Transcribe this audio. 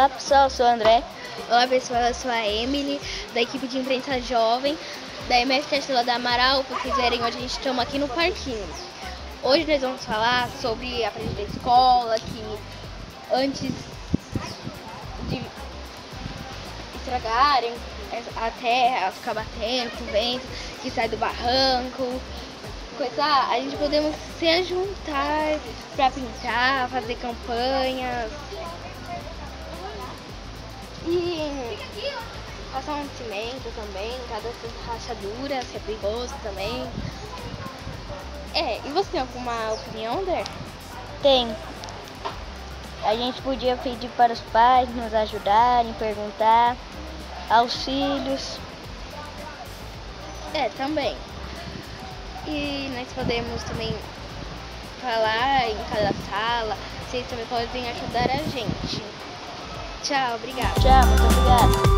Olá pessoal, eu sou o André. Olá pessoal, eu sou a Emily, da equipe de imprensa jovem da EMEF Tarsila da Amaral, porque quiserem hoje a gente estamos aqui no parquinho. Hoje nós vamos falar sobre a frente da escola, que antes de estragarem a terra, ficar batendo com o vento, que sai do barranco, coisa, a gente podemos se juntar para pintar, fazer campanhas e passar um cimento também, cada rachadura, se é perigoso também. E você tem alguma opinião, André? Tem. A gente podia pedir para os pais nos ajudarem, perguntar auxílios. Também. E nós podemos também falar em cada sala. Vocês também podem ajudar a gente. Tchau, obrigada. Tchau, muito obrigada.